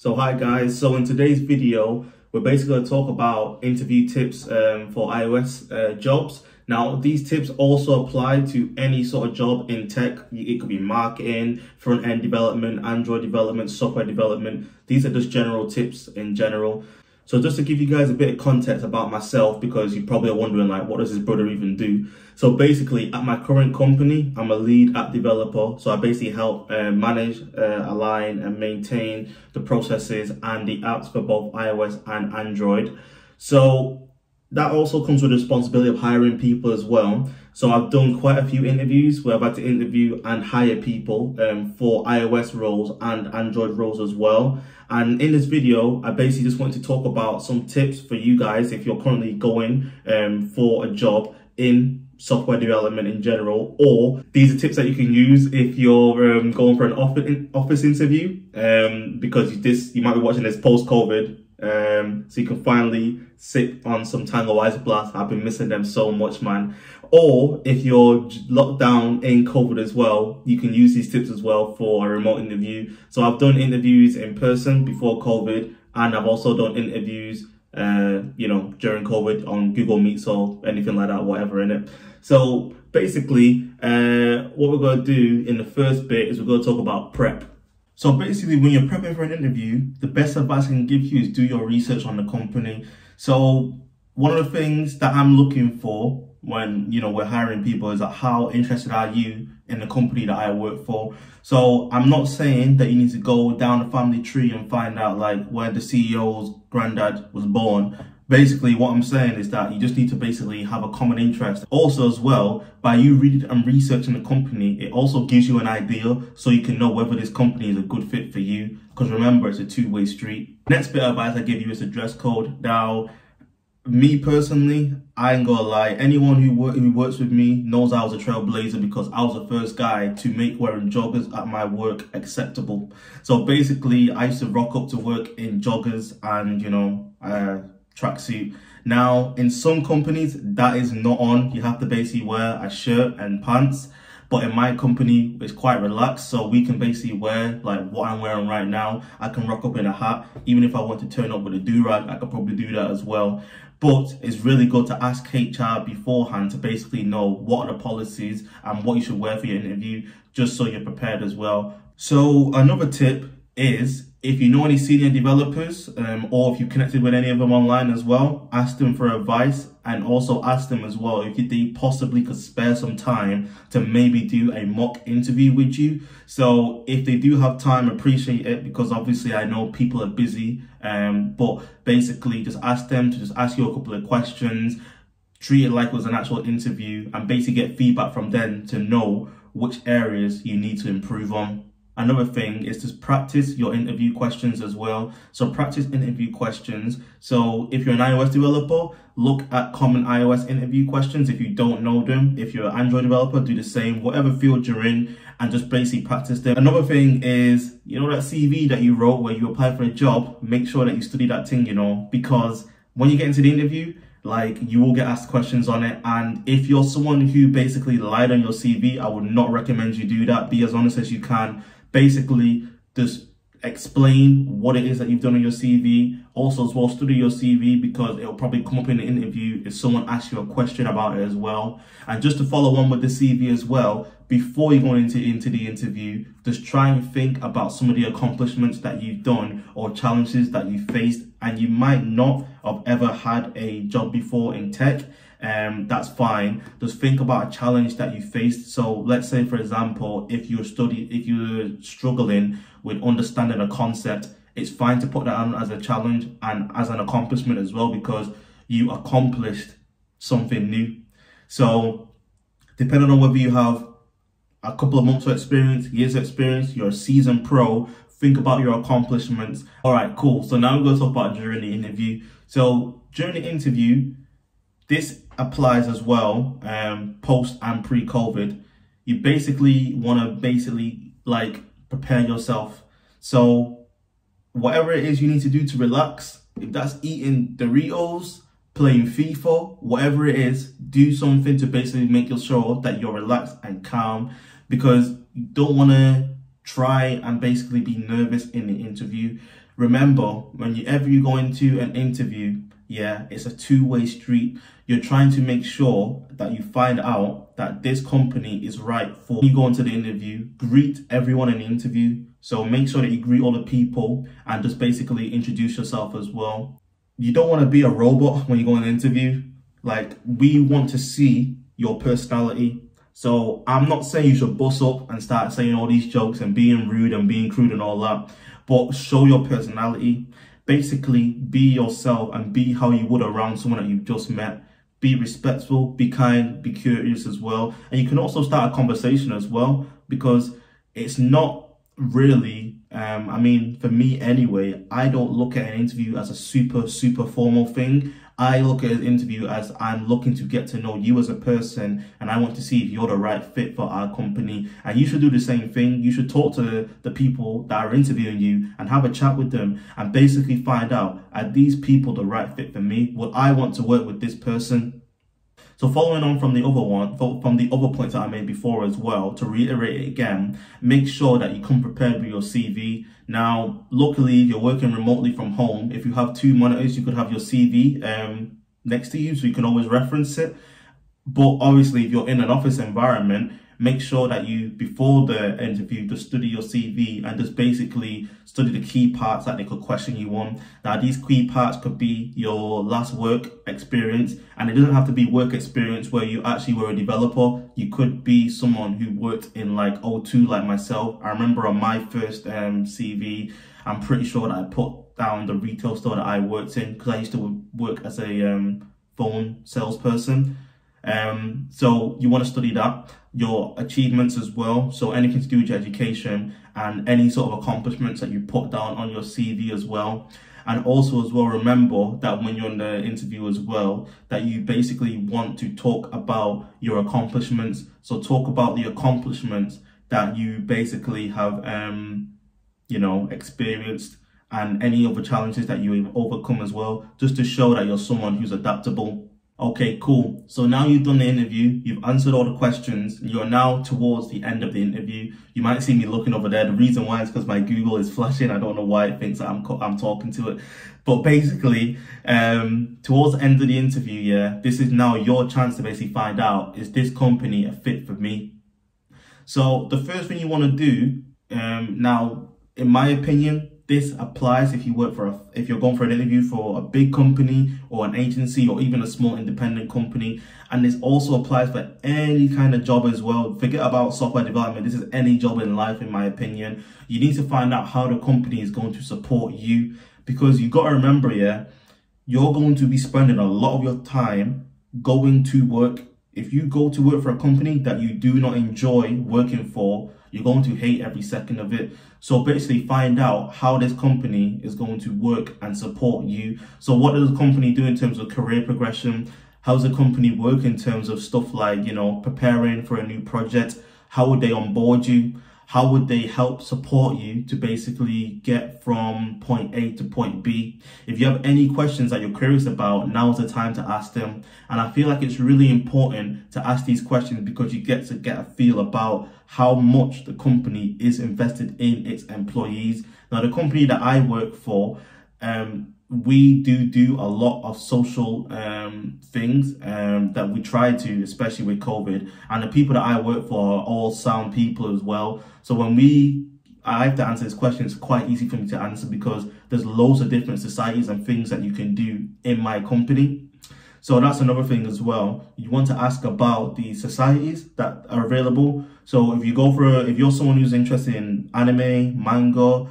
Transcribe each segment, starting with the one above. So hi guys, so in today's video we're basically going to talk about interview tips for iOS jobs. Now these tips also apply to any sort of job in tech. It could be marketing, front-end development, Android development, software development. These are just general tips in general. So just to give you guys a bit of context about myself, because you probably are wondering like, what does this brother even do? So basically at my current company, I'm a lead app developer. So I basically help manage, align and maintain the processes and the apps for both iOS and Android. So that also comes with the responsibility of hiring people as well. So I've done quite a few interviews where I've had to interview and hire people for iOS roles and Android roles as well. And in this video, I basically just want to talk about some tips for you guys if you're currently going for a job in software development in general, or these are tips that you can use if you're going for an office interview, because you might be watching this post-COVID. So you can finally sit on some TangoWise blasts. I've been missing them so much, man. Or if you're locked down in COVID as well, you can use these tips as well for a remote interview. So I've done interviews in person before COVID, and I've also done interviews during COVID on Google Meets or anything like that, whatever in it. So basically what we're going to do in the first bit is we're going to talk about prep. So basically, when you're prepping for an interview, the best advice I can give you is do your research on the company. So one of the things that I'm looking for when, you know, we're hiring people is that how interested are you in the company that I work for? So I'm not saying that you need to go down the family tree and find out like where the CEO's granddad was born. Basically, what I'm saying is that you just need to basically have a common interest. Also as well, by you reading and researching the company, it also gives you an idea so you can know whether this company is a good fit for you. Because remember, it's a two-way street. Next bit of advice I give you is a dress code. Now, me personally, I ain't gonna lie, anyone who works with me knows I was a trailblazer because I was the first guy to make wearing joggers at my work acceptable. So basically, I used to rock up to work in joggers and, you know, tracksuit. Now, in some companies, that is not on. You have to basically wear a shirt and pants. But in my company, it's quite relaxed. So we can basically wear like what I'm wearing right now. I can rock up in a hat. Even if I want to turn up with a do-rag, I could probably do that as well. But it's really good to ask HR beforehand to basically know what are the policies and what you should wear for your interview, just so you're prepared as well. So another tip is, if you know any senior developers or if you've connected with any of them online as well, ask them for advice, and also ask them as well if they possibly could spare some time to maybe do a mock interview with you. So if they do have time, appreciate it, because obviously I know people are busy, but basically just ask them to just ask you a couple of questions, treat it like it was an actual interview, and basically get feedback from them to know which areas you need to improve on. Another thing is to practice your interview questions as well. So practice interview questions. So if you're an iOS developer, look at common iOS interview questions if you don't know them. If you're an Android developer, do the same, whatever field you're in, and just basically practice them. Another thing is, you know, that CV that you wrote where you apply for a job, make sure that you study that thing, you know, because when you get into the interview, like, you will get asked questions on it. And if you're someone who basically lied on your CV, I would not recommend you do that. Be as honest as you can. Basically, just explain what it is that you've done on your CV. Also as well, study your CV, because it'll probably come up in the interview if someone asks you a question about it as well. And just to follow on with the CV as well, before you go into the interview, just try and think about some of the accomplishments that you've done or challenges that you faced, and you might not have ever had a job before in tech. That's fine. Just think about a challenge that you faced. So let's say, for example, if you're struggling with understanding a concept, it's fine to put that on as a challenge and as an accomplishment as well, because you accomplished something new. So depending on whether you have a couple of months of experience, years of experience, you're a seasoned pro, think about your accomplishments. All right, cool. So now we're going to talk about during the interview. So during the interview, this applies as well, post and pre-COVID. You basically want to like prepare yourself. So whatever it is you need to do to relax, if that's eating Doritos, playing FIFA, whatever it is, do something to basically make sure that you're relaxed and calm, because you don't want to try and basically be nervous in the interview. Remember, whenever you go into an interview, yeah, it's a two-way street. You're trying to make sure that you find out that this company is right for you. You go into the interview, greet everyone in the interview. So make sure that you greet all the people and just basically introduce yourself as well. You don't want to be a robot when you go in an interview. Like, we want to see your personality. So I'm not saying you should bust up and start saying all these jokes and being rude and being crude and all that, but show your personality. Basically, be yourself and be how you would around someone that you've just met. Be respectful, be kind, be curious as well. And you can also start a conversation as well, because it's not really, I mean, for me anyway, I don't look at an interview as a super formal thing. I look at an interview as I'm looking to get to know you as a person, and I want to see if you're the right fit for our company. And you should do the same thing. You should talk to the people that are interviewing you and have a chat with them and basically find out, are these people the right fit for me? Would I want to work with this person? So following on from the other one, from the other points that I made before as well, to reiterate it again, make sure that you come prepared with your CV. Now, luckily, you're working remotely from home. If you have two monitors, you could have your CV next to you, so you can always reference it. But obviously, if you're in an office environment, make sure that you, before the interview, just study your CV and just basically study the key parts that they could question you on. Now, these key parts could be your last work experience, and it doesn't have to be work experience where you actually were a developer. You could be someone who worked in like O2 like myself. I remember on my first CV, I'm pretty sure that I put down the retail store that I worked in, because I used to work as a phone salesperson. So you want to study that, your achievements as well. So anything to do with your education and any sort of accomplishments that you put down on your CV as well. And also as well, remember that when you're in the interview as well, that you basically want to talk about your accomplishments. So talk about the accomplishments that you basically have, you know, experienced, and any other challenges that you've overcome as well, just to show that you're someone who's adaptable. Okay, cool. So now you've done the interview, you've answered all the questions, and you're now towards the end of the interview. You might see me looking over there. The reason why is because my Google is flashing. I don't know why it thinks that I'm talking to it. But basically, towards the end of the interview, yeah, this is now your chance to basically find out, is this company a fit for me? So the first thing you want to do, now, in my opinion, this applies if you work for if you're going for an interview for a big company or an agency or even a small independent company. And this also applies for any kind of job as well. Forget about software development. This is any job in life, in my opinion. You need to find out how the company is going to support you, because you got to remember, yeah, you're going to be spending a lot of your time going to work. If you go to work for a company that you do not enjoy working for, you're going to hate every second of it. So basically find out how this company is going to work and support you. So what does the company do in terms of career progression? How does the company work in terms of stuff like, you know, preparing for a new project? How would they onboard you? How would they help support you to basically get from point A to point B? If you have any questions that you're curious about, now's the time to ask them. And I feel like it's really important to ask these questions, because you get to get a feel about how much the company is invested in its employees. Now, the company that I work for, we do a lot of social things that we try to, especially with COVID. And the people that I work for are all sound people as well. So when I have to answer this question, it's quite easy for me to answer, because there's loads of different societies and things that you can do in my company. So that's another thing as well. You want to ask about the societies that are available. So if you go for if you're someone who's interested in anime, manga,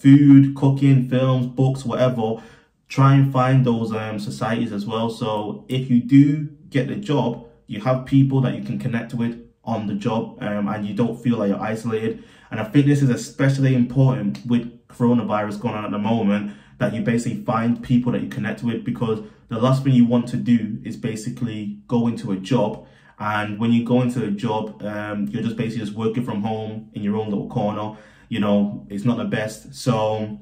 food, cooking, films, books, whatever, try and find those societies as well. So if you do get the job, you have people that you can connect with on the job, and you don't feel like you're isolated. And I think this is especially important with coronavirus going on at the moment, that you basically find people that you connect with, because the last thing you want to do is basically go into a job, and when you go into a job, you're just basically just working from home in your own little corner. You know, it's not the best. So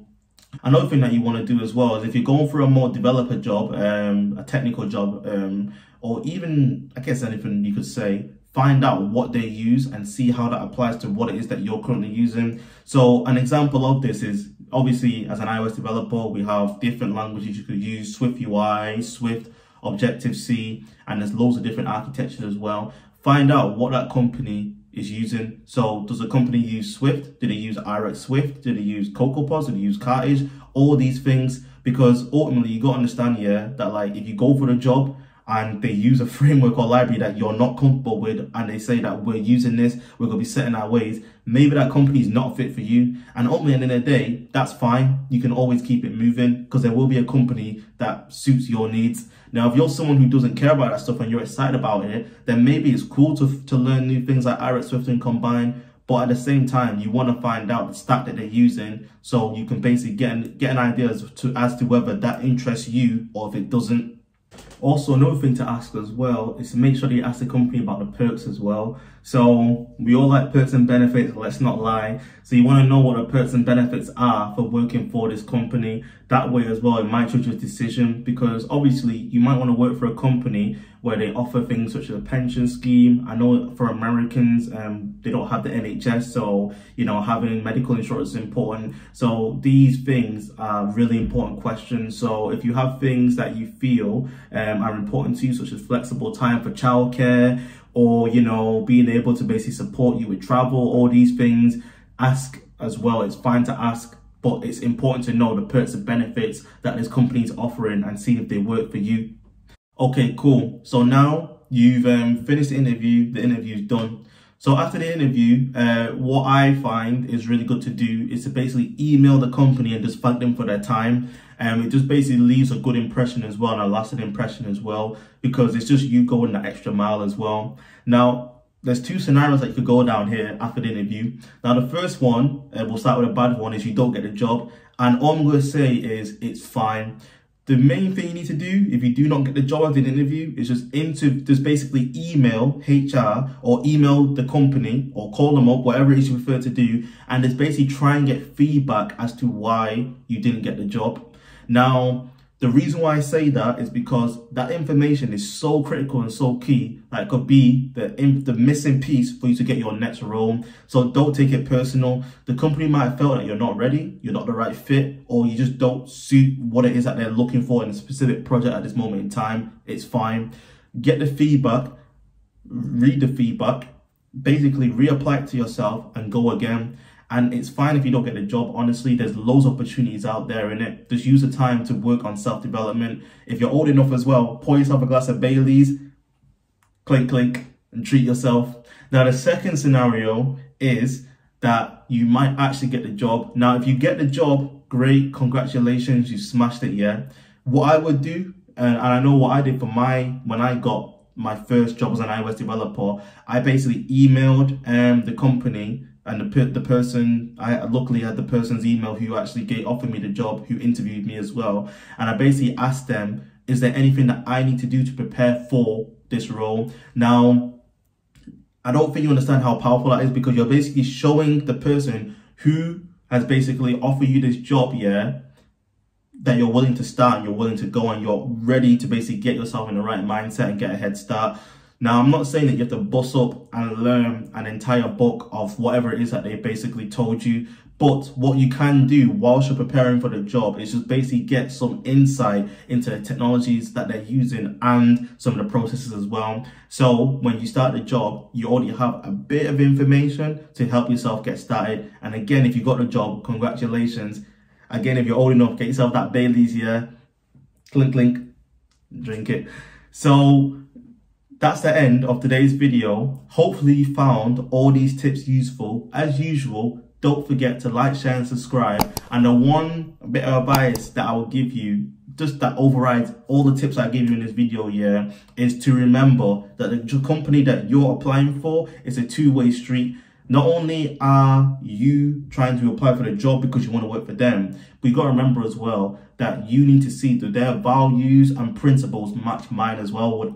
another thing that you want to do as well is, if you're going for a more developer job, a technical job, or even, I guess, anything you could say, find out what they use and see how that applies to what it is that you're currently using. So an example of this is, obviously, as an iOS developer, we have different languages you could use, SwiftUI, Swift, Objective-C, and there's loads of different architectures as well. Find out what that company is using. So does the company use Swift? Did they use iRect Swift? Did they use CocoaPods? Did they use Cartage? All these things, because ultimately you got to understand here that, like, if you go for a job and they use a framework or library that you're not comfortable with, and they say that we're using this, we're going to be set in our ways, maybe that company is not fit for you. And ultimately, at the end of the day, that's fine. You can always keep it moving, because there will be a company that suits your needs. Now, if you're someone who doesn't care about that stuff and you're excited about it, then maybe it's cool to learn new things like iRect, Swift, and Combine. But at the same time, you want to find out the stack that they're using, so you can basically get an idea as to whether that interests you or if it doesn't. Also, another thing to ask as well is to make sure that you ask the company about the perks as well. So we all like perks and benefits, let's not lie. So you want to know what the perks and benefits are for working for this company. That way as well, it might change your decision, because obviously you might want to work for a company where they offer things such as a pension scheme. I know for Americans, they don't have the NHS, so, you know, having medical insurance is important. So these things are really important questions. So if you have things that you feel are important to you, such as flexible time for childcare, or, you know, being able to basically support you with travel, all these things, ask as well. It's fine to ask, but it's important to know the perks and benefits that this company is offering and see if they work for you. Okay, cool. So now you've finished the interview's done. So after the interview, what I find is really good to do is to basically email the company and just thank them for their time. And it just basically leaves a good impression as well, and a lasting impression as well, because it's just you going that extra mile as well. Now, there's two scenarios that you could go down here after the interview. Now, the first one, we'll start with a bad one, is you don't get the job. And all I'm going to say is it's fine. The main thing you need to do if you do not get the job after the interview is just basically email HR or email the company or call them up, whatever it is you prefer to do, and just basically try and get feedback as to why you didn't get the job. Now, the reason why I say that is because that information is so critical and so key that it could be the missing piece for you to get your next role. So don't take it personal. The company might have felt that you're not ready, you're not the right fit, or you just don't suit what it is that they're looking for in a specific project at this moment in time. It's fine. Get the feedback, read the feedback, basically reapply it to yourself and go again. And it's fine if you don't get the job. Honestly, there's loads of opportunities out there in it. Just use the time to work on self-development. If you're old enough as well, pour yourself a glass of Baileys, clink, clink, and treat yourself. Now, the second scenario is that you might actually get the job. Now, if you get the job, great, congratulations, you smashed it, yeah? What I would do, and I know what I did for when I got my first job as an iOS developer, I basically emailed the company, and the person, I luckily had the person's email who actually offered me the job, who interviewed me as well. And I basically asked them, is there anything that I need to do to prepare for this role? Now, I don't think you understand how powerful that is, because you're basically showing the person who has basically offered you this job, yeah, that you're willing to start, you're willing to go, and you're ready to basically get yourself in the right mindset and get a head start. Now, I'm not saying that you have to bust up and learn an entire book of whatever it is that they basically told you, but what you can do whilst you're preparing for the job is just basically get some insight into the technologies that they're using and some of the processes as well. So when you start the job, you already have a bit of information to help yourself get started. And again, if you got the job, congratulations. Again, if you're old enough, get yourself that Baileys here, clink, clink, drink it. So that's the end of today's video. Hopefully you found all these tips useful. As usual, don't forget to like, share, and subscribe. And the one bit of advice that I will give you, just that overrides all the tips I gave you in this video, yeah, is to remember that the company that you're applying for is a two-way street. Not only are you trying to apply for the job because you want to work for them, but you got to remember as well that you need to see that their values and principles match mine as well.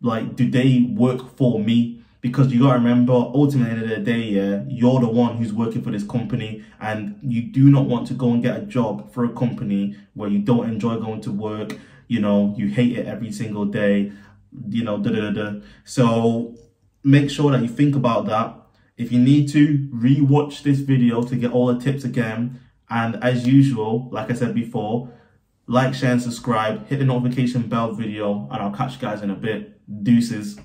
Do they work for me? Because you got to remember, ultimately, at the end of the day, yeah, you're the one who's working for this company, and you do not want to go and get a job for a company where you don't enjoy going to work, you know, you hate it every single day, you know, da da da. So make sure that you think about that. If you need to, re-watch this video to get all the tips again. And as usual, like I said before, like, share, and subscribe. Hit the notification bell video, and I'll catch you guys in a bit. Deuces.